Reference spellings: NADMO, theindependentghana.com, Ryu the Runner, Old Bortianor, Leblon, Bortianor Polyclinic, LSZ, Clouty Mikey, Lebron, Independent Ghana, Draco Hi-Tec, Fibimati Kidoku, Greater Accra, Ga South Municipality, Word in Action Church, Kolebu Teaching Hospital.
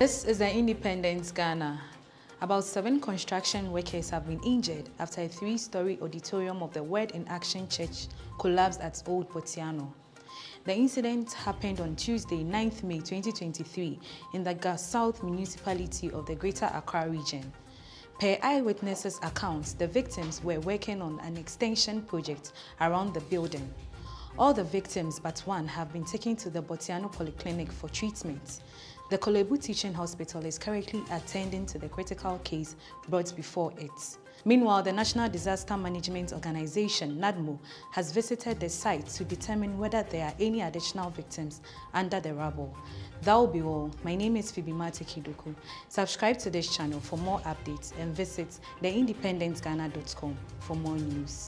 This is the Independent Ghana. About 7 construction workers have been injured after a 3-story auditorium of the Word in Action Church collapsed at Old Bortianor. The incident happened on Tuesday, 9th May 2023, in the Ga South Municipality of the Greater Accra region. Per eyewitnesses' accounts, the victims were working on an extension project around the building. All the victims but one have been taken to the Bortianor Polyclinic for treatment. The Kolebu Teaching Hospital is currently attending to the critical case brought before it. Meanwhile, the National Disaster Management Organization, NADMO, has visited the site to determine whether there are any additional victims under the rubble. That will be all. My name is Fibimati Kidoku. Subscribe to this channel for more updates and visit theindependentghana.com for more news.